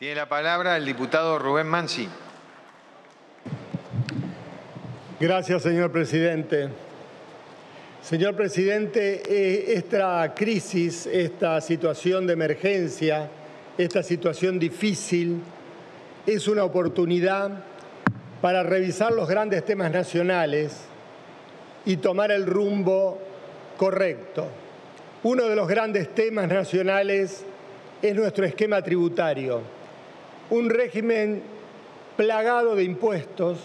Tiene la palabra el diputado Rubén Manzi. Gracias, señor presidente. Señor presidente, esta crisis, esta situación de emergencia, esta situación difícil, es una oportunidad para revisar los grandes temas nacionales y tomar el rumbo correcto. Uno de los grandes temas nacionales es nuestro esquema tributario, un régimen plagado de impuestos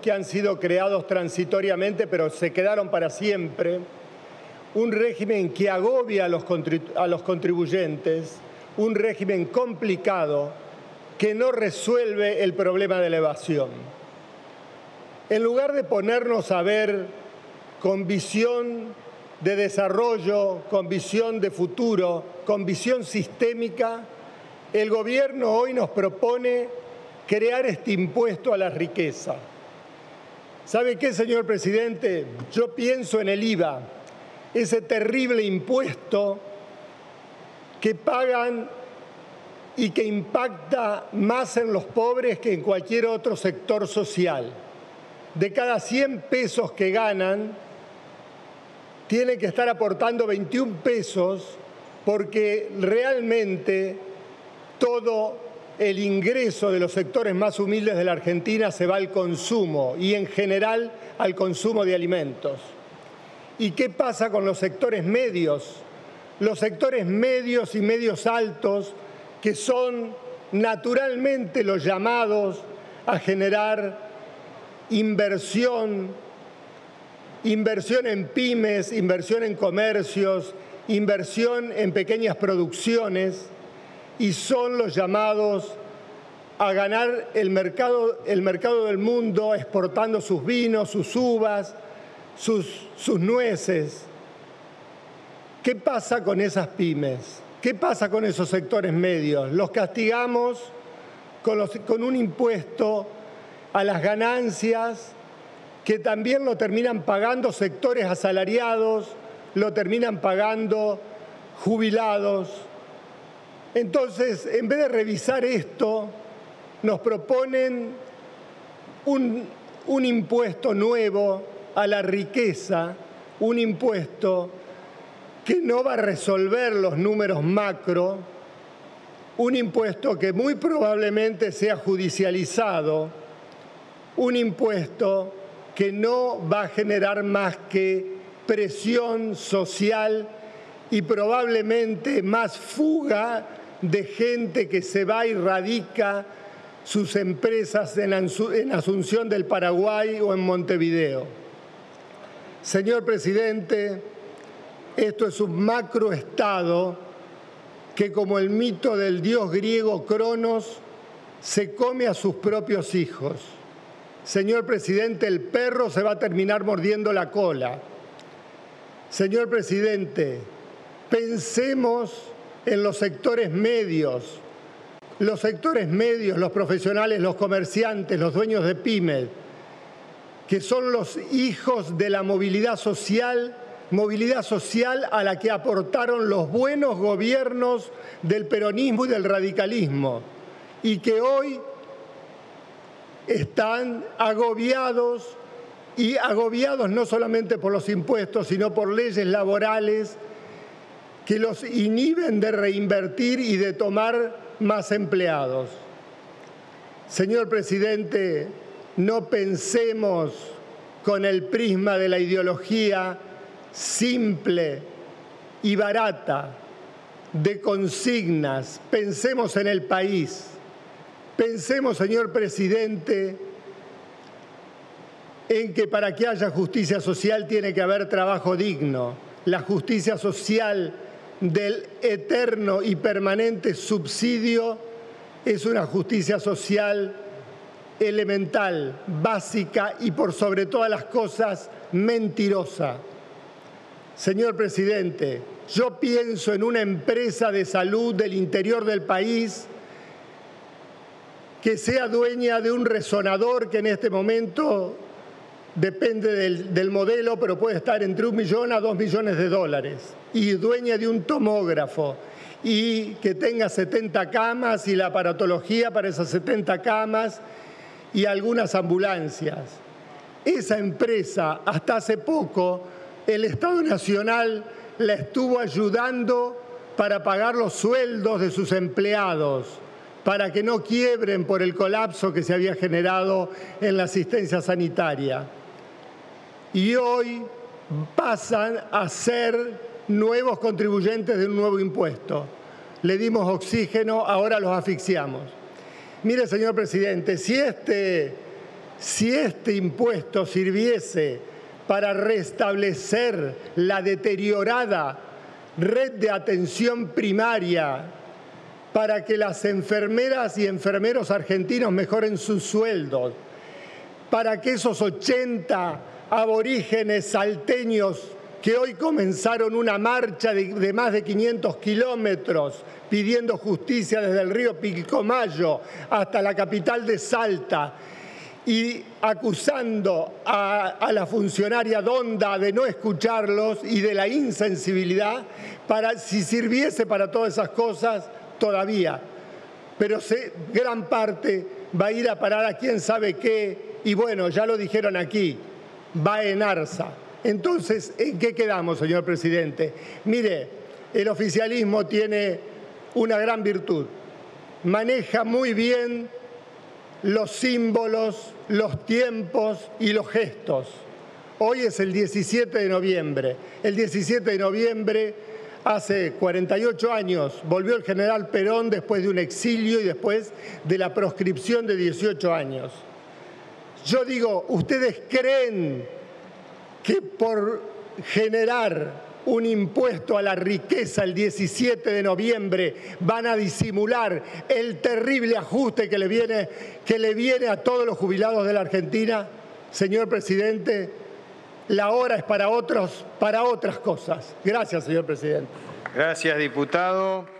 que han sido creados transitoriamente, pero se quedaron para siempre, un régimen que agobia a los contribuyentes, un régimen complicado que no resuelve el problema de la evasión. En lugar de ponernos a ver con visión de desarrollo, con visión de futuro, con visión sistémica, el gobierno hoy nos propone crear este impuesto a la riqueza. ¿Sabe qué, señor presidente? Yo pienso en el IVA, ese terrible impuesto que pagan y que impacta más en los pobres que en cualquier otro sector social. De cada 100 pesos que ganan, tienen que estar aportando 21 pesos porque realmente todo el ingreso de los sectores más humildes de la Argentina se va al consumo y en general al consumo de alimentos. ¿Y qué pasa con los sectores medios? Los sectores medios y medios altos, que son naturalmente los llamados a generar inversión en pymes, inversión en comercios, inversión en pequeñas producciones, y son los llamados a ganar el mercado del mundo exportando sus vinos, sus uvas, sus nueces. ¿Qué pasa con esas pymes? ¿Qué pasa con esos sectores medios? Los castigamos con un impuesto a las ganancias que también lo terminan pagando sectores asalariados, lo terminan pagando jubilados. Entonces, en vez de revisar esto, nos proponen un impuesto nuevo a la riqueza, un impuesto que no va a resolver los números macro, un impuesto que muy probablemente sea judicializado, un impuesto que no va a generar más que presión social y probablemente más fuga de gente que se va y radica sus empresas en Asunción del Paraguay o en Montevideo. Señor presidente, esto es un macroestado que, como el mito del dios griego Cronos, se come a sus propios hijos. Señor presidente, el perro se va a terminar mordiendo la cola. Señor presidente, pensemos en los sectores medios. Los sectores medios, los profesionales, los comerciantes, los dueños de pymes, que son los hijos de la movilidad social a la que aportaron los buenos gobiernos del peronismo y del radicalismo, y que hoy están agobiados, y agobiados no solamente por los impuestos, sino por leyes laborales que los inhiben de reinvertir y de tomar más empleados. Señor presidente, no pensemos con el prisma de la ideología simple y barata de consignas. Pensemos en el país. Pensemos, señor presidente, en que para que haya justicia social tiene que haber trabajo digno. La justicia social del eterno y permanente subsidio es una justicia social elemental, básica y por sobre todas las cosas mentirosa. Señor presidente, yo pienso en una empresa de salud del interior del país que sea dueña de un resonador que en este momento depende del modelo, pero puede estar entre $1 millón a $2 millones, y dueña de un tomógrafo, y que tenga 70 camas y la aparatología para esas 70 camas y algunas ambulancias. Esa empresa, hasta hace poco, el Estado Nacional la estuvo ayudando para pagar los sueldos de sus empleados, para que no quiebren por el colapso que se había generado en la asistencia sanitaria. Y hoy pasan a ser nuevos contribuyentes de un nuevo impuesto. Le dimos oxígeno, ahora los asfixiamos. Mire, señor presidente, si este impuesto sirviese para restablecer la deteriorada red de atención primaria, para que las enfermeras y enfermeros argentinos mejoren sus sueldos, para que esos 80 aborígenes salteños que hoy comenzaron una marcha de más de 500 kilómetros pidiendo justicia desde el río Pilcomayo hasta la capital de Salta y acusando a la funcionaria Donda de no escucharlos y de la insensibilidad, si sirviese para todas esas cosas todavía. Pero gran parte va a ir a parar a quién sabe qué, y bueno, ya lo dijeron aquí, va en Arsa. Entonces, ¿en qué quedamos, señor presidente? Mire, el oficialismo tiene una gran virtud. Maneja muy bien los símbolos, los tiempos y los gestos. Hoy es el 17 de noviembre. El 17 de noviembre, hace 48 años, volvió el general Perón después de un exilio y después de la proscripción de 18 años. Yo digo, ¿ustedes creen que por generar un impuesto a la riqueza el 17 de noviembre van a disimular el terrible ajuste que le viene a todos los jubilados de la Argentina? Señor presidente, la hora es para otros, para otras cosas. Gracias, señor presidente. Gracias, diputado.